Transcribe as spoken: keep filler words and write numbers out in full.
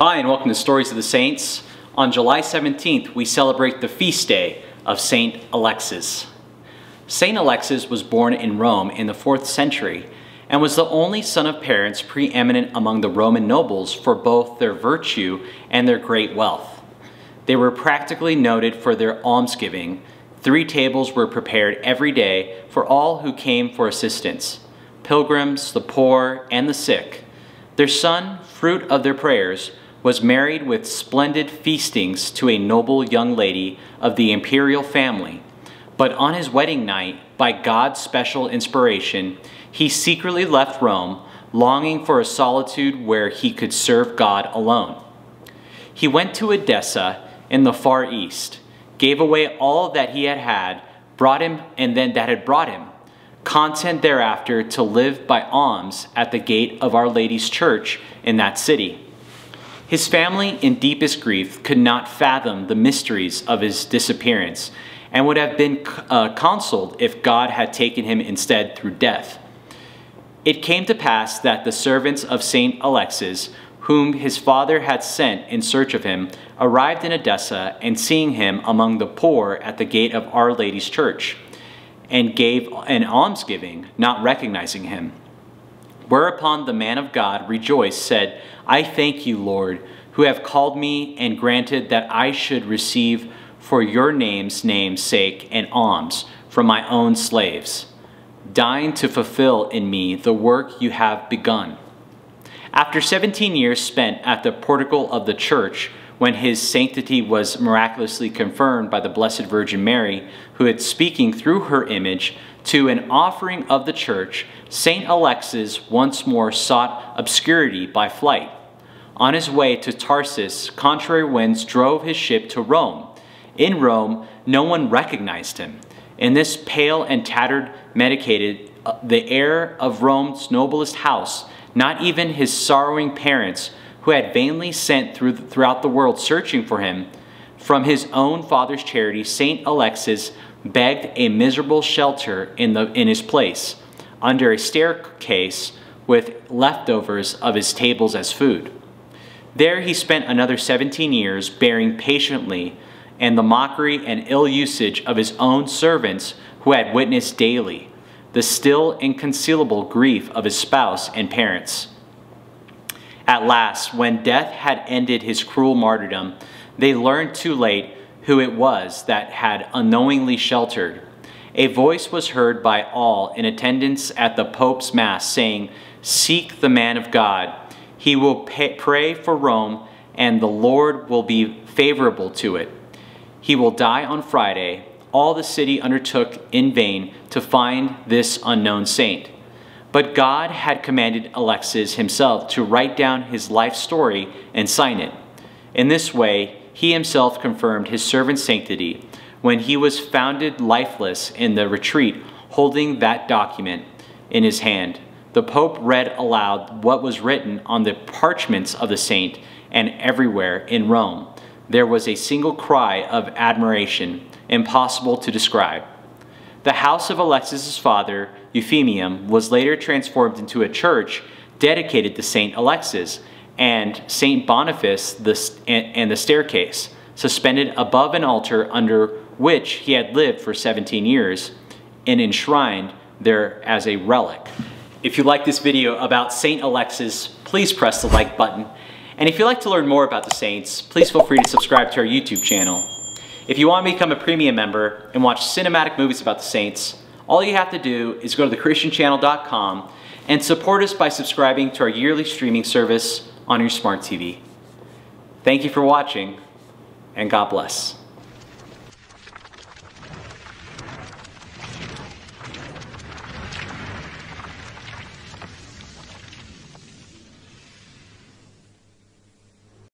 Hi, and welcome to Stories of the Saints. On July seventeenth, we celebrate the feast day of Saint Alexius. Saint Alexius was born in Rome in the fourth century and was the only son of parents preeminent among the Roman nobles for both their virtue and their great wealth. They were practically noted for their almsgiving. Three tables were prepared every day for all who came for assistance, pilgrims, the poor, and the sick. Their son, fruit of their prayers, was married with splendid feastings to a noble young lady of the imperial family, but on his wedding night, by God's special inspiration, he secretly left Rome, longing for a solitude where he could serve God alone. He went to Edessa in the far east, gave away all that he had had, brought him, and then that had brought him, content thereafter to live by alms at the gate of Our Lady's Church in that city. His family, in deepest grief, could not fathom the mysteries of his disappearance and would have been uh, consoled if God had taken him instead through death. It came to pass that the servants of Saint Alexius, whom his father had sent in search of him, arrived in Edessa and seeing him among the poor at the gate of Our Lady's Church, and gave an almsgiving, not recognizing him. Whereupon the man of God rejoiced, said, I thank you, Lord, who have called me and granted that I should receive for your name's name's sake an alms from my own slaves, dying to fulfill in me the work you have begun. After seventeen years spent at the portico of the church, when his sanctity was miraculously confirmed by the Blessed Virgin Mary, who had speaking through her image to an offering of the church, Saint Alexius once more sought obscurity by flight. On his way to Tarsus, contrary winds drove his ship to Rome. In Rome, no one recognized him. In this pale and tattered medicated, the heir of Rome's noblest house, not even his sorrowing parents, who had vainly sent through the, throughout the world searching for him, from his own father's charity, Saint Alexius begged a miserable shelter in, the, in his place, under a staircase with leftovers of his tables as food. There he spent another seventeen years bearing patiently and the mockery and ill usage of his own servants who had witnessed daily the still inconceivable grief of his spouse and parents. At last, when death had ended his cruel martyrdom, they learned too late who it was that had unknowingly sheltered. A voice was heard by all in attendance at the Pope's Mass saying, Seek the man of God. He will pay, pray for Rome, and the Lord will be favorable to it. He will die on Friday. All the city undertook in vain to find this unknown saint. But God had commanded Alexius himself to write down his life story and sign it. In this way, he himself confirmed his servant's sanctity when he was found lifeless in the retreat, holding that document in his hand. The Pope read aloud what was written on the parchments of the saint, and everywhere in Rome there was a single cry of admiration, impossible to describe. The house of Alexius's father, Euphemium, was later transformed into a church dedicated to Saint Alexius, and Saint Boniface the, and the staircase, suspended above an altar under which he had lived for seventeen years, and enshrined there as a relic. If you like this video about Saint Alexius, please press the like button. And if you'd like to learn more about the saints, please feel free to subscribe to our YouTube channel. If you want to become a premium member and watch cinematic movies about the saints, all you have to do is go to the Christian Channel dot com and support us by subscribing to our yearly streaming service on your smart T V. Thank you for watching, and God bless.